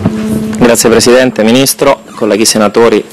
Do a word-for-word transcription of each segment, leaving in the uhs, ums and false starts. Grazie Presidente, Ministro, colleghi senatori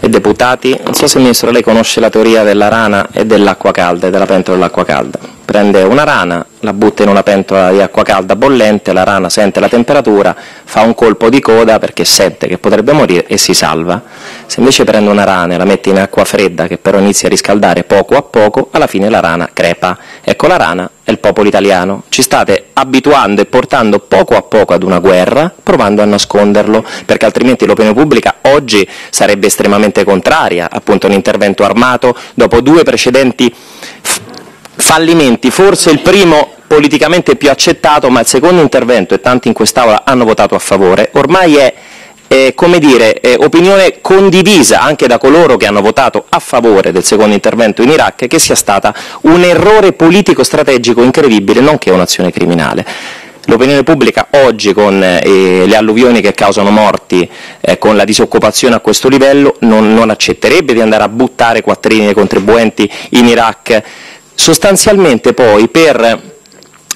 e deputati. Non so se Ministro lei conosce la teoria della rana e dell'acqua calda e della pentola dell'acqua calda. Prende una rana, la butta in una pentola di acqua calda bollente, la rana sente la temperatura, fa un colpo di coda perché sente che potrebbe morire e si salva. Se invece prende una rana e la mette in acqua fredda che però inizia a riscaldare poco a poco, alla fine la rana crepa. Ecco, la rana è il popolo italiano. Ci state abituando e portando poco a poco ad una guerra, provando a nasconderlo, perché altrimenti l'opinione pubblica oggi sarebbe estremamente contraria appunto a un intervento armato dopo due precedenti fallimenti, forse il primo politicamente più accettato, ma il secondo intervento, e tanti in quest'Aula hanno votato a favore, ormai è eh, come dire, eh, opinione condivisa anche da coloro che hanno votato a favore del secondo intervento in Iraq, che sia stata un errore politico-strategico incredibile, nonché un'azione criminale. L'opinione pubblica oggi, con eh, le alluvioni che causano morti, eh, con la disoccupazione a questo livello, non, non accetterebbe di andare a buttare quattrini dei contribuenti in Iraq. Sostanzialmente poi, per,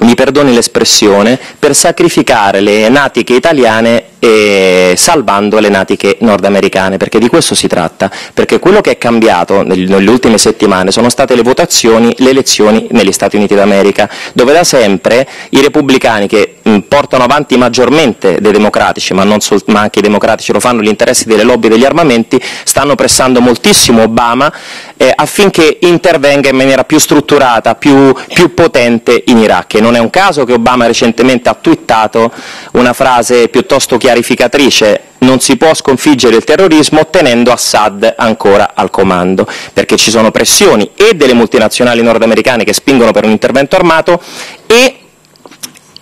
mi perdoni l'espressione, per sacrificare le natiche italiane e salvando le natiche nordamericane, perché di questo si tratta, perché quello che è cambiato nelle ultime settimane sono state le votazioni, le elezioni negli Stati Uniti d'America, dove da sempre i repubblicani, che portano avanti maggiormente dei democratici, ma, non sol- ma anche i democratici lo fanno, gli interessi delle lobby degli armamenti, stanno pressando moltissimo Obama eh, affinché intervenga in maniera più strutturata, più, più potente in Iraq. E non è un caso che Obama recentemente ha twittato una frase piuttosto chiarificatrice: non si può sconfiggere il terrorismo tenendo Assad ancora al comando, perché ci sono pressioni e delle multinazionali nordamericane che spingono per un intervento armato e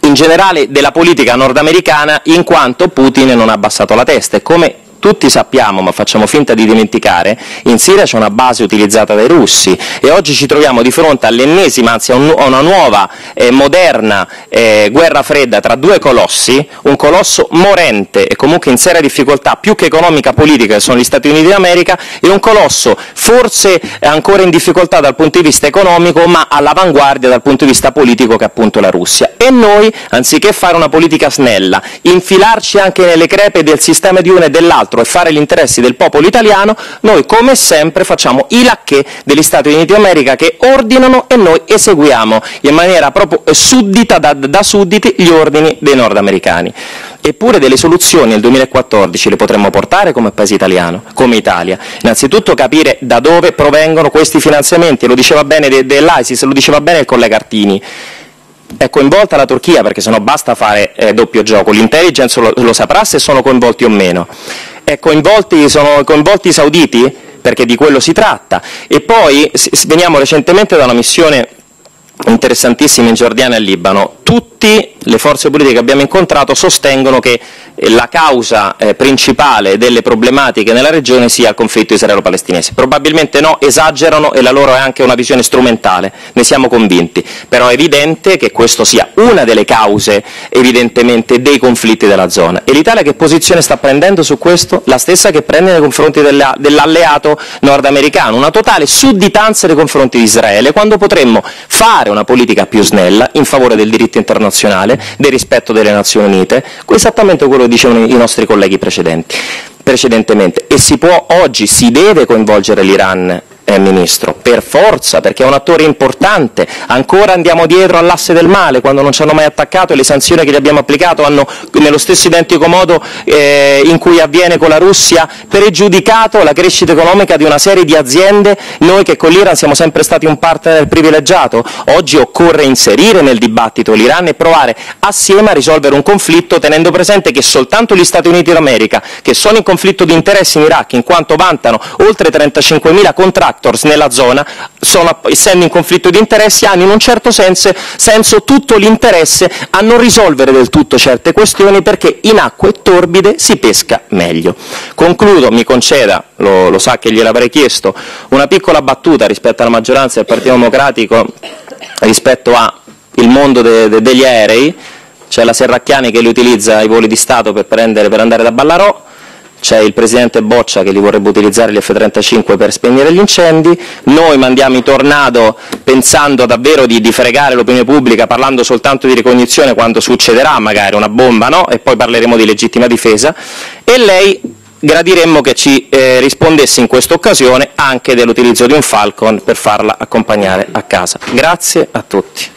in generale della politica nordamericana, in quanto Putin non ha abbassato la testa. E come tutti sappiamo, ma facciamo finta di dimenticare, in Siria c'è una base utilizzata dai russi e oggi ci troviamo di fronte all'ennesima, anzi a una nuova eh, moderna eh, guerra fredda tra due colossi, un colosso morente e comunque in seria difficoltà più che economica politica, che sono gli Stati Uniti d'America, e un colosso forse ancora in difficoltà dal punto di vista economico, ma all'avanguardia dal punto di vista politico, che è appunto la Russia. E noi, anziché fare una politica snella, infilarci anche nelle crepe del sistema di uno e dell'altro e fare gli interessi del popolo italiano, noi come sempre facciamo i lacchè degli Stati Uniti d'America, che ordinano e noi eseguiamo in maniera proprio suddita, da, da sudditi, gli ordini dei nordamericani. Eppure delle soluzioni nel duemilaquattordici le potremmo portare come paese italiano, come Italia. Innanzitutto capire da dove provengono questi finanziamenti, lo diceva bene de, dell'ISIS, lo diceva bene il collega Artini. È coinvolta la Turchia, perché sennò basta fare eh, doppio gioco, l'intelligence lo, lo saprà se sono coinvolti o meno. È coinvolti, sono coinvolti i sauditi, perché di quello si tratta. E poi veniamo recentemente da una missione interessantissima in Giordania e Libano. Tutte le forze politiche che abbiamo incontrato sostengono che la causa eh, principale delle problematiche nella regione sia il conflitto israelo-palestinese. Probabilmente no, esagerano, e la loro è anche una visione strumentale, ne siamo convinti, però è evidente che questo sia una delle cause evidentemente dei conflitti della zona. E l'Italia che posizione sta prendendo su questo? La stessa che prende nei confronti della, dell'alleato nordamericano, una totale sudditanza nei confronti di Israele, quando potremmo fare una politica più snella in favore del diritto internazionale, del rispetto delle Nazioni Unite, esattamente quello che dicevano i nostri colleghi precedenti, precedentemente. E si può oggi, si deve coinvolgere l'Iran, eh, Ministro, per forza, perché è un attore importante. Ancora andiamo dietro all'asse del male, quando non ci hanno mai attaccato, e le sanzioni che gli abbiamo applicato hanno, nello stesso identico modo eh, in cui avviene con la Russia, pregiudicato la crescita economica di una serie di aziende. Noi che con l'Iran siamo sempre stati un partner privilegiato, oggi occorre inserire nel dibattito l'Iran e provare assieme a risolvere un conflitto, tenendo presente che soltanto gli Stati Uniti d'America, che sono in conflitto di interessi in Iraq, in quanto vantano oltre trentacinquemila contractors nella zona, sono, essendo in conflitto di interessi, hanno in un certo senso, senso tutto l'interesse a non risolvere del tutto certe questioni, perché in acque torbide si pesca meglio. Concludo, mi conceda, lo, lo sa che gliel'avrei chiesto, una piccola battuta rispetto alla maggioranza del Partito Democratico rispetto al mondo de, de, degli aerei. C'è la Serracchiani che li utilizza, i voli di Stato, per, prendere, per andare da Ballarò. c'è il presidente Boccia che li vorrebbe utilizzare gli F trentacinque per spegnere gli incendi, noi mandiamo i Tornado pensando davvero di, di fregare l'opinione pubblica parlando soltanto di ricognizione quando succederà magari una bomba, no? E poi parleremo di legittima difesa, e lei gradiremmo che ci eh, rispondesse in questa occasione anche dell'utilizzo di un Falcon per farla accompagnare a casa. Grazie a tutti.